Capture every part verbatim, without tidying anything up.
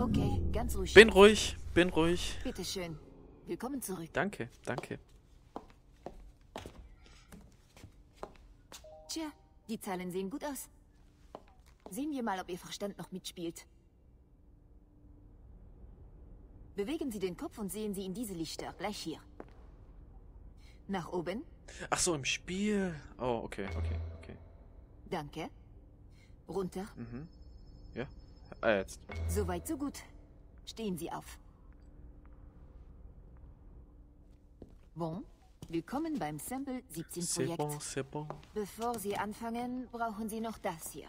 Okay, ganz ruhig. Bin ruhig, bin ruhig. Bitte schön. Willkommen zurück. Danke, danke. Tja, die Zahlen sehen gut aus. Sehen wir mal, ob Ihr Verstand noch mitspielt. Bewegen Sie den Kopf und sehen Sie in diese Lichter, gleich hier. Nach oben. Ach so, im Spiel. Oh, okay, okay, okay. Danke. Runter. Mhm. Ja, ah, jetzt. Soweit, so gut. Stehen Sie auf. Bon, willkommen beim Sample siebzehn Projekt. C'est bon, c'est bon. Bevor Sie anfangen, brauchen Sie noch das hier.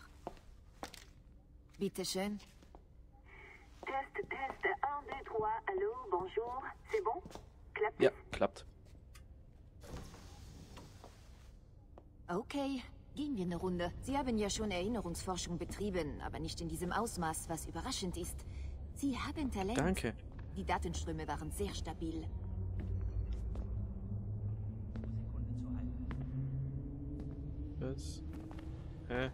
Bitte schön. Test, test, eins, zwei, drei, hallo, bonjour, c'est bon? Klappt? Ja, klappt. Okay, gehen wir eine Runde. Sie haben ja schon Erinnerungsforschung betrieben, aber nicht in diesem Ausmaß, was überraschend ist. Sie haben Talent. Danke. Die Datenströme waren sehr stabil. Was? Hä?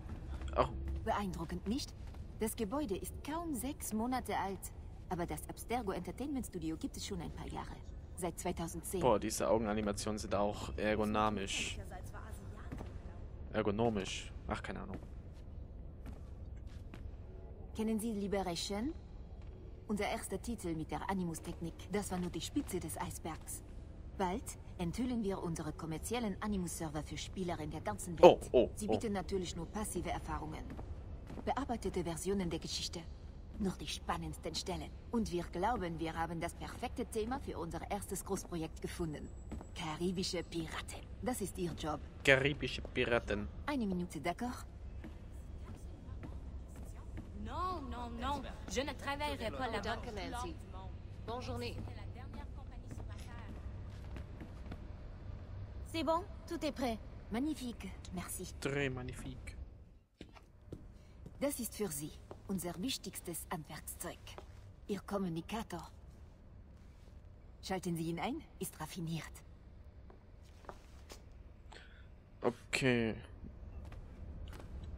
Ach. Beeindruckend, nicht? Das Gebäude ist kaum sechs Monate alt, aber das Abstergo Entertainment Studio gibt es schon ein paar Jahre. Seit zweitausendzehn. Boah, diese Augenanimationen sind auch ergonomisch. Ergonomisch. Ach, keine Ahnung. Kennen Sie Liberation? Unser erster Titel mit der Animus-Technik. Das war nur die Spitze des Eisbergs. Bald enthüllen wir unsere kommerziellen Animus-Server für Spieler in der ganzen Welt. Oh, oh, oh. Sie bieten natürlich nur passive Erfahrungen. Bearbeitete Versionen der Geschichte. Nur die spannendsten Stellen. Und wir glauben, wir haben das perfekte Thema für unser erstes Großprojekt gefunden. Karibische Piraten. Das ist Ihr Job. Karibische Piraten. Eine Minute, d'accord? Non, non, non. Je ne travaillerai pas là-bas. Danke, Nancy. Bonne journée. C'est bon? Tout est prêt. Magnifique. Merci. Très magnifique. Das ist für Sie unser wichtigstes Handwerkszeug. Ihr Kommunikator. Schalten Sie ihn ein, ist raffiniert. Okay.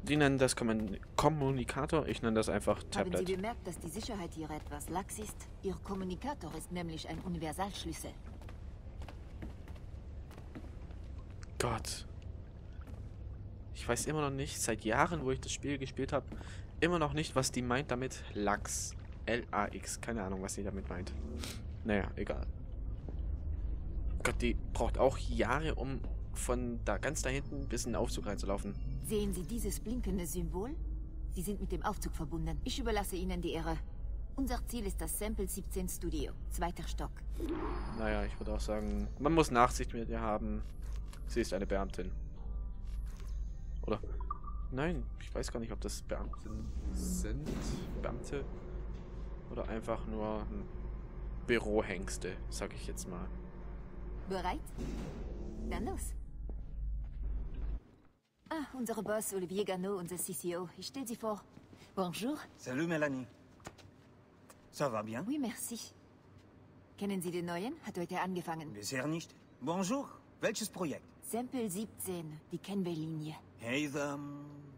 Die nennen das Kommunikator, ich nenne das einfach Tablet. Haben Sie bemerkt, dass die Sicherheit hier etwas lax ist? Ihr Kommunikator ist nämlich ein Universalschlüssel. Gott. Ich weiß immer noch nicht, seit Jahren, wo ich das Spiel gespielt habe, immer noch nicht, was die meint damit. Lax. L A X. Keine Ahnung, was sie damit meint. Naja, egal. Gott, die braucht auch Jahre, um von da ganz da hinten bis in den Aufzug reinzulaufen. Sehen Sie dieses blinkende Symbol? Sie sind mit dem Aufzug verbunden. Ich überlasse Ihnen die Ehre. Unser Ziel ist das Sample siebzehn Studio. Zweiter Stock. Naja, ich würde auch sagen, man muss Nachsicht mit ihr haben. Sie ist eine Beamtin. Oder? Nein, ich weiß gar nicht, ob das Beamten sind. Beamte. Oder einfach nur Bürohengste, sag ich jetzt mal. Bereit? Dann los. Ah, unsere Boss Olivier Garneau, unser C C O. Ich stelle Sie vor. Bonjour. Salut, Melanie. Ça va bien? Oui, merci. Kennen Sie den Neuen? Hat heute angefangen. Bisher nicht. Bonjour. Welches Projekt? Sample siebzehn, die Kenway-Linie. Heather,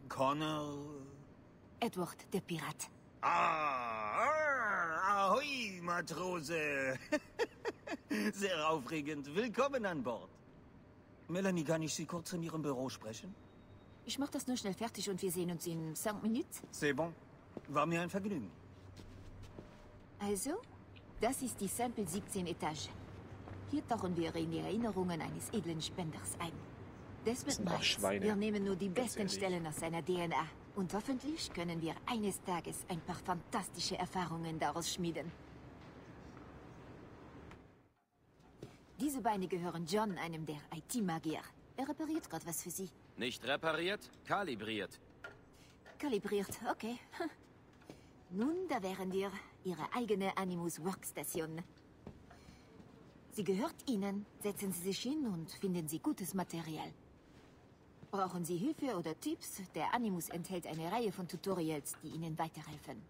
Connell... Edward, der Pirat. Ah, ahoi, Matrose. Sehr aufregend. Willkommen an Bord. Melanie, kann ich Sie kurz in Ihrem Büro sprechen? Ich mach das nur schnell fertig und wir sehen uns in cinq Minuten. C'est bon. War mir ein Vergnügen. Also, das ist die Sample siebzehn Etage. Hier tauchen wir in die Erinnerungen eines edlen Spenders ein. Desmond Miles. Wir nehmen nur die besten Stellen aus seiner D N A. Und hoffentlich können wir eines Tages ein paar fantastische Erfahrungen daraus schmieden. Diese Beine gehören John, einem der I T-Magier. Er repariert gerade was für Sie. Nicht repariert, kalibriert. Kalibriert, okay. Nun, da wären wir. Ihre eigene Animus-Workstation. Sie gehört Ihnen. Setzen Sie sich hin und finden Sie gutes Material. Brauchen Sie Hilfe oder Tipps? Der Animus enthält eine Reihe von Tutorials, die Ihnen weiterhelfen.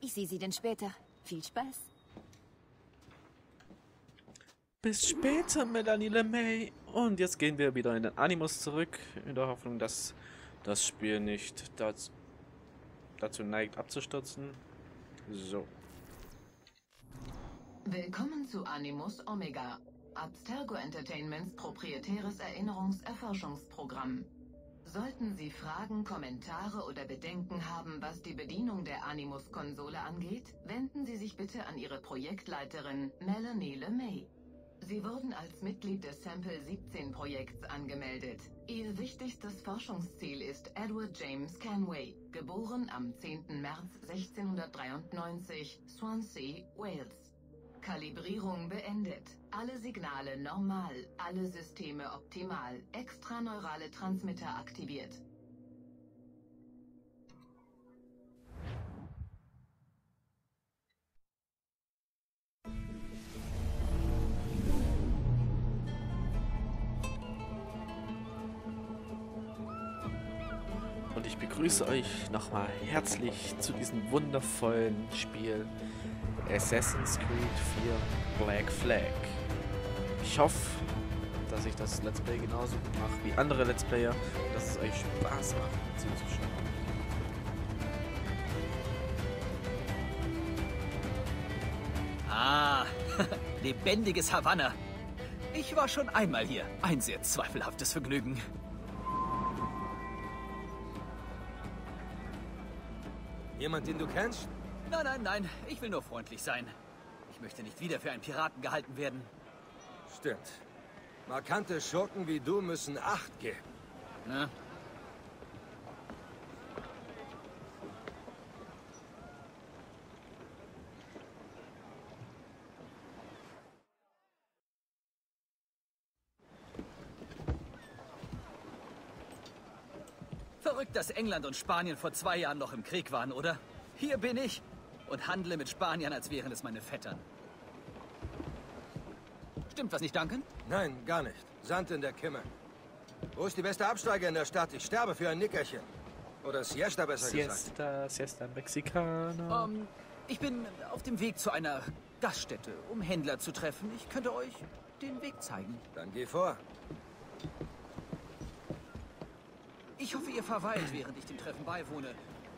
Ich sehe Sie dann später. Viel Spaß. Bis später, Melanie LeMay. Und jetzt gehen wir wieder in den Animus zurück, in der Hoffnung, dass das Spiel nicht dazu, dazu neigt, abzustürzen. So. Willkommen zu Animus Omega, Abstergo Entertainments proprietäres Erinnerungserforschungsprogramm. Sollten Sie Fragen, Kommentare oder Bedenken haben, was die Bedienung der Animus-Konsole angeht, wenden Sie sich bitte an Ihre Projektleiterin, Melanie LeMay. Sie wurden als Mitglied des Sample siebzehn Projekts angemeldet. Ihr wichtigstes Forschungsziel ist Edward James Kenway, geboren am zehnten März sechzehnhundertdreiundneunzig, Swansea, Wales. Kalibrierung beendet. Alle Signale normal, alle Systeme optimal, extraneurale Transmitter aktiviert. Und ich begrüße euch nochmal herzlich zu diesem wundervollen Spiel Assassin's Creed vier Black Flag. Ich hoffe, dass ich das Let's Play genauso gut mache wie andere Let's Player und dass es euch Spaß macht zuzuschauen. Ah, lebendiges Havanna. Ich war schon einmal hier. Ein sehr zweifelhaftes Vergnügen. Jemand, den du kennst? Nein, nein, nein. Ich will nur freundlich sein. Ich möchte nicht wieder für einen Piraten gehalten werden. Stimmt. Markante Schurken wie du müssen Acht geben. Na? Verrückt, dass England und Spanien vor zwei Jahren noch im Krieg waren, oder? Hier bin ich und handle mit Spaniern, als wären es meine Vettern. Stimmt was nicht, Duncan? Nein, gar nicht. Sand in der Kimme. Wo ist die beste Absteige in der Stadt? Ich sterbe für ein Nickerchen. Oder Siesta besser Siesta, gesagt. Siesta, Siesta Mexicana. Um, ich bin auf dem Weg zu einer Gaststätte, um Händler zu treffen. Ich könnte euch den Weg zeigen. Dann geh vor. Ich hoffe, ihr verweilt, während ich dem Treffen beiwohne.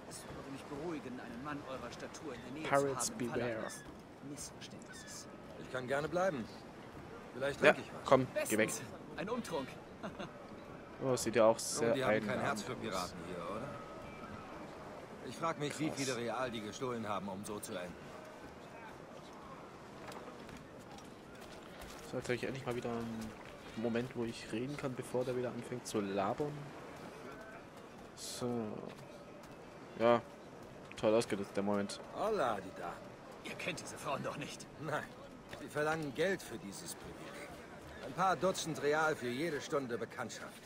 Es würde mich beruhigen, einen Mann eurer Statur in der Nähe Pirates zu haben, beware. Missverständnisses. Ich kann gerne bleiben. Vielleicht trinke ja, ich was. Komm, bestens. Geh weg. Ein Umtrunk. Oh, sieht ja auch sehr oh, die haben kein Herz für Piraten hier, oder? Ich frage mich, krass, wie viele Real die gestohlen haben, um so zu enden. Sollte ich endlich mal wieder einen Moment, wo ich reden kann, bevor der wieder anfängt zu labern. So. Ja, toll ausgenutzt, der Moment. Hola, die Damen. Ihr kennt diese Frauen doch nicht. Nein, sie verlangen Geld für dieses Privileg. Ein paar Dutzend Real für jede Stunde Bekanntschaft.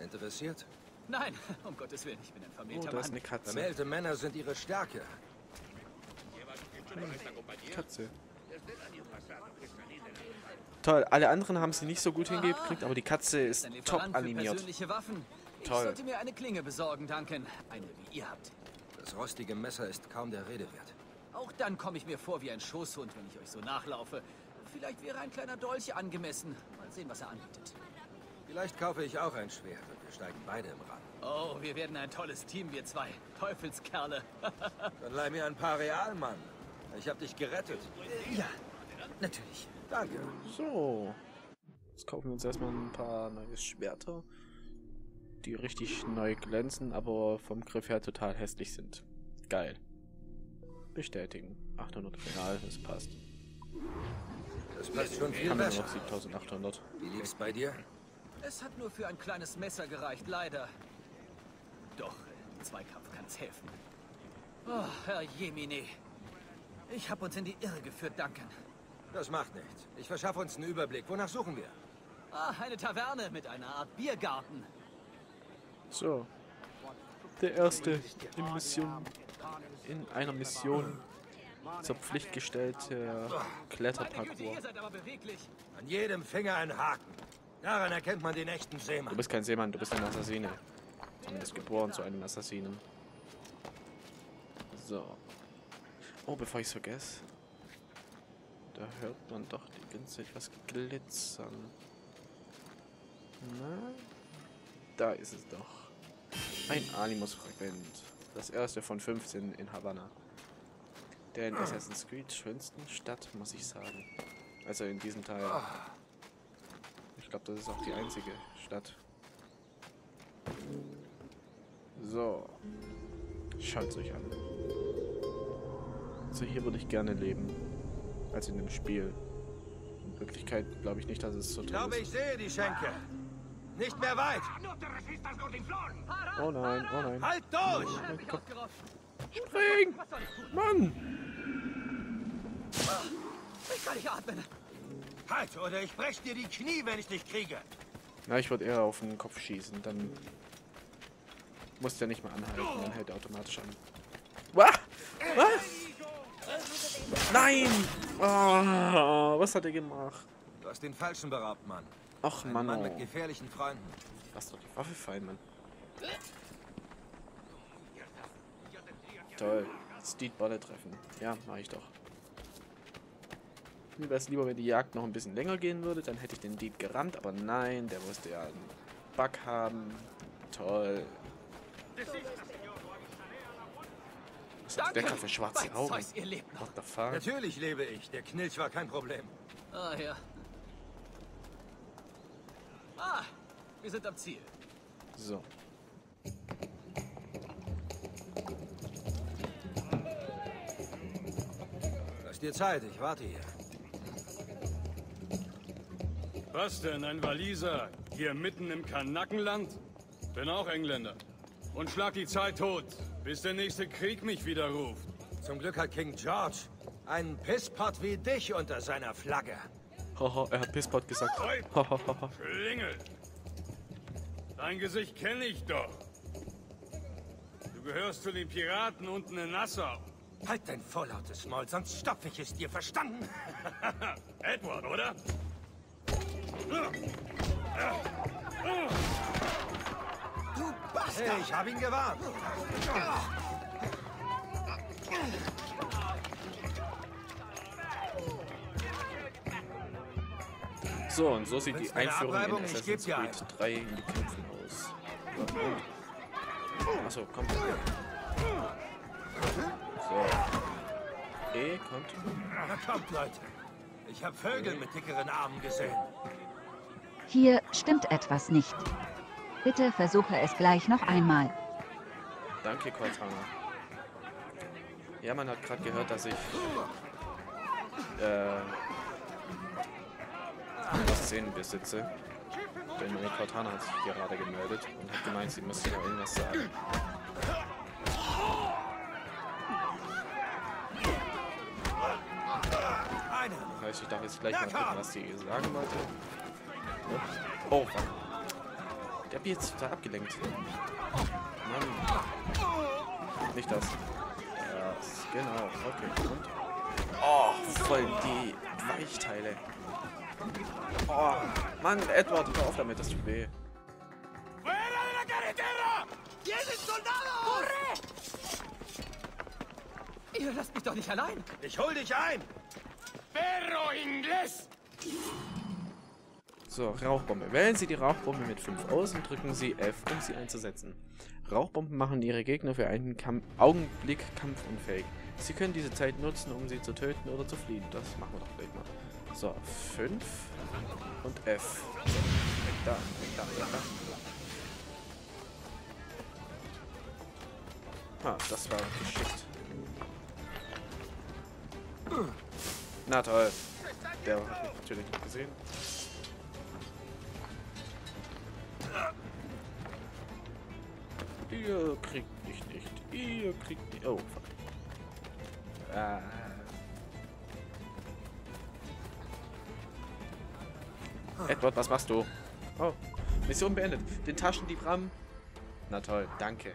Interessiert? Nein, um Gottes Willen, ich bin ein vermählter oh, da ist eine Katze. Vermählte Männer sind ihre Stärke. Hm. Katze. Toll, alle anderen haben sie nicht so gut hingekriegt, aber die Katze ist top animiert. Ich sollte mir eine Klinge besorgen, Duncan. Eine, wie ihr habt. Das rostige Messer ist kaum der Rede wert. Auch dann komme ich mir vor wie ein Schoßhund, wenn ich euch so nachlaufe. Vielleicht wäre ein kleiner Dolch angemessen. Mal sehen, was er anbietet. Vielleicht kaufe ich auch ein Schwert und wir steigen beide im Rang. Oh, wir werden ein tolles Team, wir zwei. Teufelskerle. Dann leih mir ein paar Real, Mann. Ich hab dich gerettet. Ja, natürlich. Danke. So. Jetzt kaufen wir uns erstmal ein paar neue Schwerter, die richtig neu glänzen, aber vom Griff her total hässlich sind. Geil. Bestätigen. achthundert Real, das passt. Das passt schon viel besser. siebentausendachthundert. Wie lief's bei dir? Es hat nur für ein kleines Messer gereicht, leider. Doch, im Zweikampf kann's helfen. Oh, Herr Jemine. Ich hab uns in die Irre geführt, Duncan. Das macht nichts. Ich verschaffe uns einen Überblick. Wonach suchen wir? Ah, eine Taverne mit einer Art Biergarten. So, der erste in, Mission, in einer Mission zur Pflicht gestellte Kletterparcours. An jedem Finger ein Haken. Daran erkennt man den echten Seemann. Du bist kein Seemann, du bist ein Assassine. Zumindest geboren zu einem Assassinen. So. Oh, bevor ich es vergesse. Da hört man doch die ganze Zeit was glitzern. Na? Da ist es doch. Ein Animus-Fragment. Das erste von fünfzehn in Havanna. der in Assassin's Creed schönsten Stadt, muss ich sagen. Also in diesem Teil. Ich glaube, das ist auch die einzige Stadt. So. Schaut's euch an. Also hier würde ich gerne leben. Als in dem Spiel. In Wirklichkeit glaube ich nicht, dass es so toll ist. Ich glaube, ich sehe die Schenke. Nicht mehr weit. Oh nein, oh nein. Halt durch! Oh, spring! Mann! Ich kann nicht atmen. Halt, oder ich breche dir die Knie, wenn ich dich kriege. Na, ich würde eher auf den Kopf schießen. Dann muss der nicht mal anhalten. Dann hält er automatisch an. Wah! Wah! Nein! Oh, was hat er gemacht? Du hast den Falschen beraubt, Mann. Och, Mann. Ein Mann mit gefährlichen Freunden. Lass doch die Waffe fallen, Mann. Toll. Steedballe treffen. Ja, mache ich doch. Mir wäre es lieber, wenn die Jagd noch ein bisschen länger gehen würde, dann hätte ich den Dieb gerammt, aber nein, der musste ja einen Bug haben. Toll. Was hat der Decker für schwarze Augen? What the fuck? Natürlich lebe ich, der Knilch war kein Problem. Ah, ja. Ah, wir sind am Ziel. So. Lass dir Zeit, ich warte hier. Was denn, ein Waliser? Hier mitten im Kanackenland? Bin auch Engländer. Und schlag die Zeit tot, bis der nächste Krieg mich wieder ruft. Zum Glück hat King George einen Pisspot wie dich unter seiner Flagge. Haha, er hat Pisspot gesagt. Schlingel! Dein Gesicht kenne ich doch. Du gehörst zu den Piraten unten in Nassau. Halt dein vorlautes Maul, sonst stopfe ich es dir, verstanden? Edward, oder? Du Bastard! Hey, ich habe ihn gewarnt. So, und so sieht die Einführung in Assassin's Creed drei in die Kämpfen aus. Achso, kommt. So. E, kommt. Na kommt, Leute. Ich habe Vögel mit dickeren Armen gesehen. Hier stimmt etwas nicht. Bitte versuche es gleich noch einmal. Danke, Quarthammer. Ja, man hat gerade gehört, dass ich äh, Szenen besitze. Denn meine Cortana hat sich gerade gemeldet und hat gemeint, sie müsste da irgendwas sagen. Das heißt, ich darf jetzt gleich mal gucken, was sie sagen wollte. Oh, fuck. Der hat mich jetzt total abgelenkt. Mann. Nicht das. Das, genau. Okay, und? Oh, voll die Weichteile. Oh, Mann, Edward, hör auf damit, das tut weh. Ihr lasst mich doch nicht allein. Ich hol dich ein. Perro Inglés. So, Rauchbombe. Wählen Sie die Rauchbombe mit fünf aus und drücken Sie F, um sie einzusetzen. Rauchbomben machen Ihre Gegner für einen Kamp Augenblick kampfunfähig. Sie können diese Zeit nutzen, um sie zu töten oder zu fliehen. Das machen wir doch gleich mal. So, fünf und F. Weg da, weg da, weg da. Ah, das war geschickt. Na toll. Der hat mich natürlich nicht gesehen. Ihr kriegt mich nicht. Ihr kriegt mich. Oh, fuck. Ah. Edward, was machst du? Oh, Mission beendet. Den Taschendieb rammen. Na toll, danke.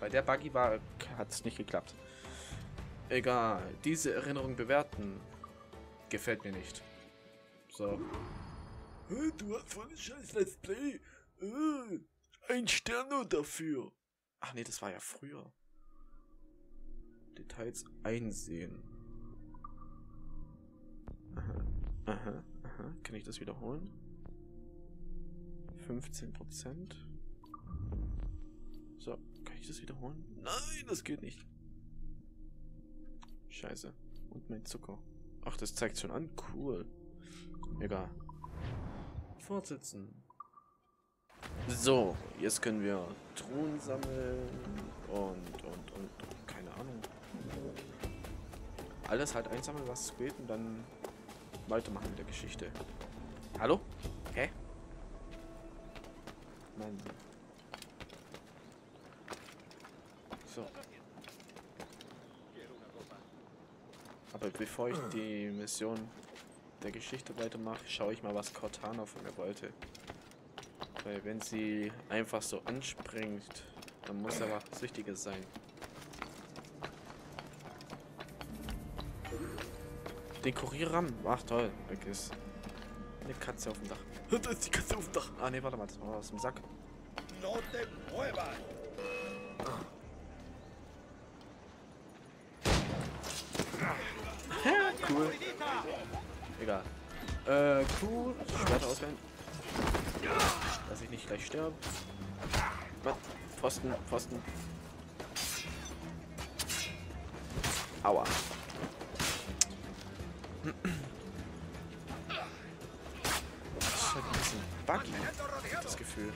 Bei der Buggy war, hat es nicht geklappt. Egal, diese Erinnerung bewerten. Gefällt mir nicht. So. Du hast voll ein scheiß Let's Play. Ein Stern nur dafür. Ach nee, das war ja früher. Details einsehen. Aha, aha. Kann ich das wiederholen? fünfzehn Prozent. So, kann ich das wiederholen? Nein, das geht nicht. Scheiße. Und mein Zucker. Ach, das zeigt schon an. Cool. Egal. Fortsetzen. So, jetzt können wir Truhen sammeln und, und, und, und keine Ahnung. Alles halt einsammeln, was es geht, und dann weitermachen mit der Geschichte. Hallo? Hä? Nein. So. Aber bevor ich die Mission der Geschichte weitermache, schaue ich mal, was Cortana von mir wollte. Weil wenn sie einfach so anspringt, dann muss da was Wichtiges sein. Dekorierer? Ach toll, weg ist. Eine Katze auf dem Dach. Da ist die Katze auf dem Dach. Ah ne, warte mal, das war aus dem Sack. Ja, cool. Egal. Äh, cool. Schwerter auswählen. Dass ich nicht gleich sterbe. Pfosten, Pfosten. Aua. Das ist halt ein bisschen buggy, das Gefühl.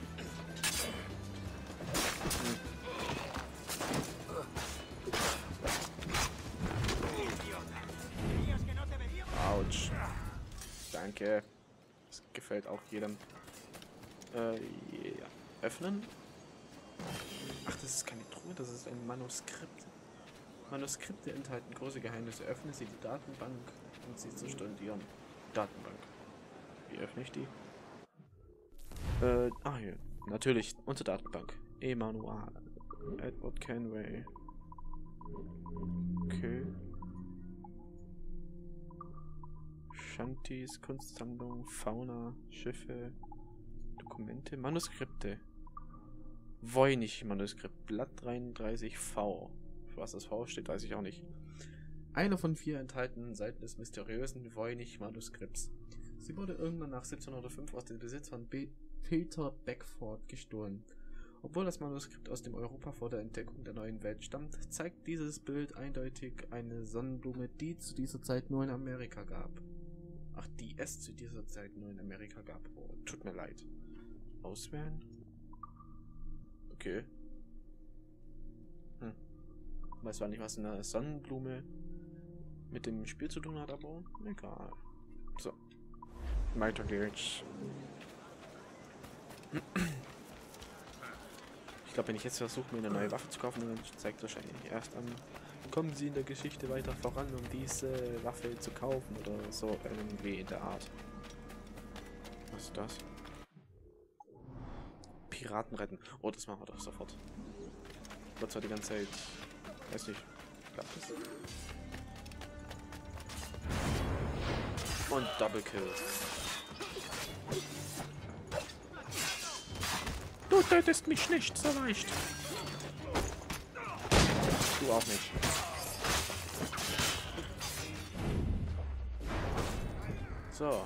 Autsch. Danke. Das gefällt auch jedem. Äh, yeah. Öffnen. Ach, das ist keine Truhe, das ist ein Manuskript. Manuskripte enthalten große Geheimnisse. Öffne sie die Datenbank, um sie zu studieren. Datenbank. Wie öffne ich die? Äh, ah hier. Natürlich, unter Datenbank. E-Manual. Edward Kenway. Okay. Shanties, Kunstsammlung, Fauna, Schiffe, Dokumente, Manuskripte. Voynich-Manuskript, Blatt dreiunddreißig V. Für was das V steht, weiß ich auch nicht. Eine von vier enthaltenen Seiten des mysteriösen Voynich-Manuskripts. Sie wurde irgendwann nach siebzehnhundertfünf aus dem Besitz von Be- Peter Beckford gestohlen. Obwohl das Manuskript aus dem Europa vor der Entdeckung der neuen Welt stammt, zeigt dieses Bild eindeutig eine Sonnenblume, die zu dieser Zeit nur in Amerika gab. Ach, die es zu dieser Zeit nur in Amerika gab. Oh, tut mir leid. Auswählen? Okay. Hm. Weiß war nicht, was eine Sonnenblume mit dem Spiel zu tun hat, aber egal. So. Weiter geht's. Ich glaube, wenn ich jetzt versuche, mir eine neue Waffe zu kaufen, dann zeigt wahrscheinlich erst an, kommen Sie in der Geschichte weiter voran, um diese Waffe zu kaufen oder so irgendwie in der Art. Was ist das? Piraten retten. Oh, das machen wir doch sofort. Wird zwar die ganze Zeit... Weiß nicht. Klappt das? Und Double Kill. Du tötest mich nicht so leicht. Du auch nicht. So.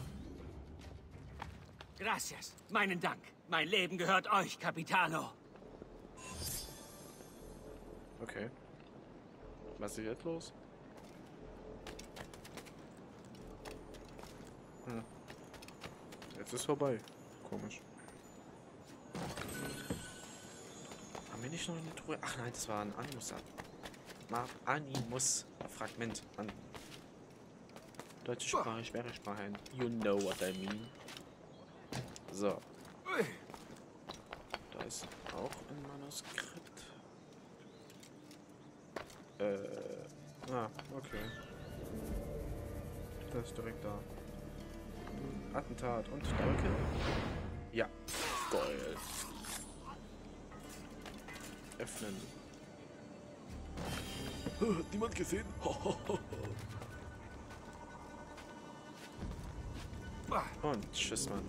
Gracias. Meinen Dank. Mein Leben gehört euch, Capitano. Okay. Was ist jetzt los? Hm. Jetzt ist vorbei. Komisch. Haben wir nicht noch eine Truhe? Ach nein, das war ein Animus. Animus-Fragment. An Deutsche Sprache, schwere Sprache. You know what I mean. So. Da ist auch ein Manuskript. Äh. Ah, okay. Das ist direkt da. Attentat und danke. Ja. Geil. Öffnen. Hat niemand gesehen? Und tschüss, Mann.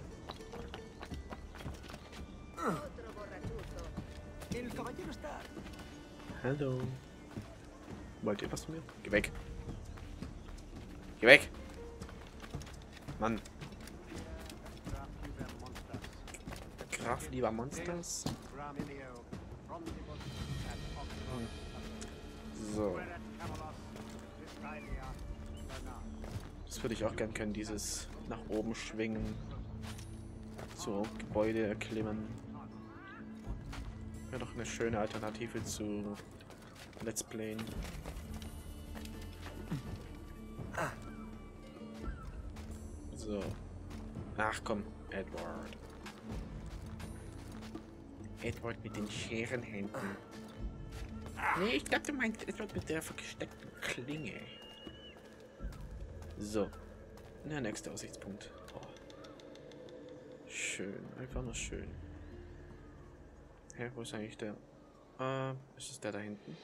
Hallo. Wollt ihr was von mir? Geh weg. Geh weg. Mann. Graf lieber Monsters. So. würde ich auch gern können, dieses nach oben schwingen, so Gebäude erklimmen. Wäre doch eine schöne Alternative zu Let's Playen. So. Ach komm, Edward. Edward mit den Scherenhänden. Nee, ich dachte, du meinst Edward mit der versteckten Klinge. So. Der nächste Aussichtspunkt. Oh. Schön, einfach nur schön. Hä, wo ist eigentlich der? Äh, ist es der da hinten?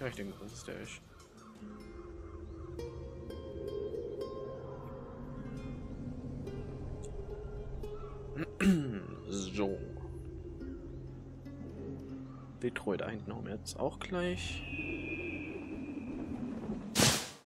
Ja, ich denke, dass es der ist. So. Detroit da hinten haben wir jetzt auch gleich.